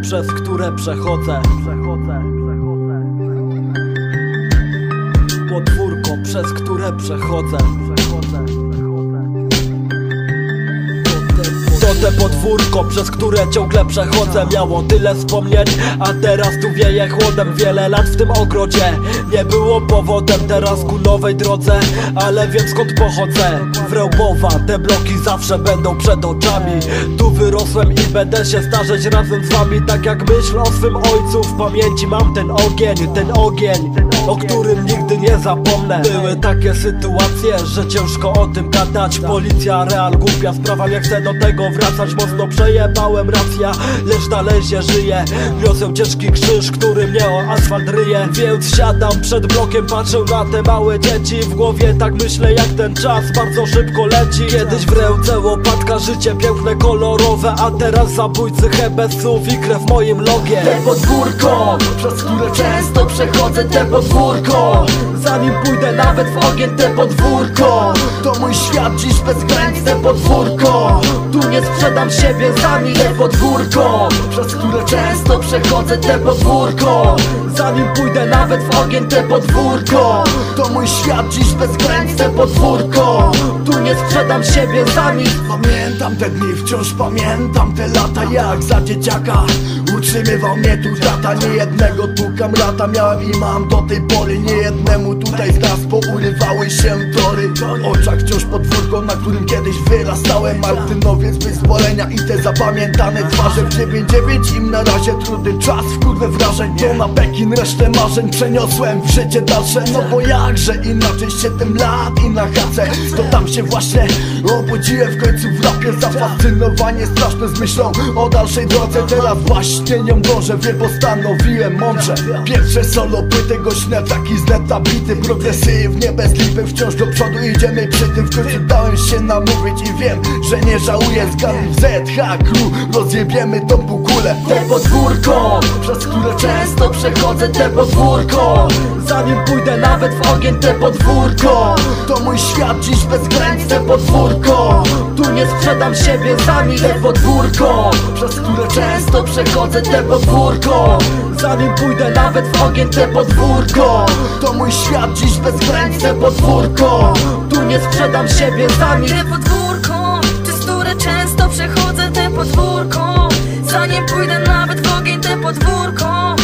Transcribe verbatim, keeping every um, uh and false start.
drzewo, przez które przechodzę. Przechodzę, przechodzę, przechodzę. Podwórko, przez które przechodzę. Przechodzę, przechodzę. To te podwórko, przez które ciągle przechodzę, miało tyle wspomnień, a teraz tu wieje chłodem. Wiele lat w tym ogrodzie nie było powodem, teraz ku nowej drodze, ale wiem skąd pochodzę. Wrelbowa, te bloki zawsze będą przed oczami. Tu wyrosłem i będę się starzeć razem z wami. Tak jak myślę o swym ojcu, w pamięci mam ten ogień, ten ogień, o którym nigdy nie zapomnę. Były takie sytuacje, że ciężko o tym gadać. Policja, real, głupia sprawa, nie chcę do tego wracać. Mocno przejebałem, racja, lecz dalej się żyje. Niosę ciężki krzyż, który mnie o asfalt ryje. Więc siadam przed blokiem, patrzę na te małe dzieci. W głowie tak myślę, jak ten czas bardzo szybko leci. Kiedyś w ręce łopatka, życie piękne, kolorowe, a teraz zabójcy hebesów i krew w moim logie. Te podwórko, przez które często przechodzę, te podwórko, zanim pójdę nawet w ogień, te podwórko, to mój świat dziś bez granic, te podwórko. Tu nie sprzedam siebie za mile, podwórko, przez które często przechodzę, te podwórko, zanim pójdę nawet w ogień, te podwórko, to mój świat dziś bez granic, te podwórko. Tu nie sprzedam siebie za mile. Pamiętam te dni, wciąż pamiętam te lata, jak za dzieciaka utrzymywał mnie tu tata. Nie jednego tu kamrata miałem i mam do tej pory. Nie jednemu tutaj z nas pourywały się tory. W oczach wciąż podwórko, na którym kiedyś wyrastałem. Martynowiec, wyzwolenia i te zapamiętane twarze. W dziewięć dziewięć im na razie trudny czas, w kurwę wrażeń. To na Pekin resztę marzeń przeniosłem w życie dalsze. No bo jakże inaczej się tym lat i na hace. To tam się właśnie obudziłem w końcu w rapie. Zafascynowanie straszne z myślą o dalszej drodze. Teraz właśnie nią dążę, wie, postanowiłem mądrze. Pierwsze solo płyty, gośne taki z neta bity. Progresywnie, bez lipy, wciąż do przodu idziemy przy tym. W końcu dałem się namówić i wiem, że nie żałuję. Zgadnij Z-Haku, rozjebiemy tą bukulę. Te podwórko, przez które często przechodzę, te podwórko, zanim pójdę nawet w ogień, te podwórko, to mój świat dziś bez granic, te podwórko. Tu nie sprzedam siebie za mile, podwórko, przez które często przechodzę, te podwórko, zanim pójdę nawet w ogień, te podwórko, to mój świat dziś bez granic, te podwórko. Tu nie sprzedam siebie za mile. Te podwórko, przez które często przechodzę, te podwórko, zanim pójdę nawet w ogień, te podwórko.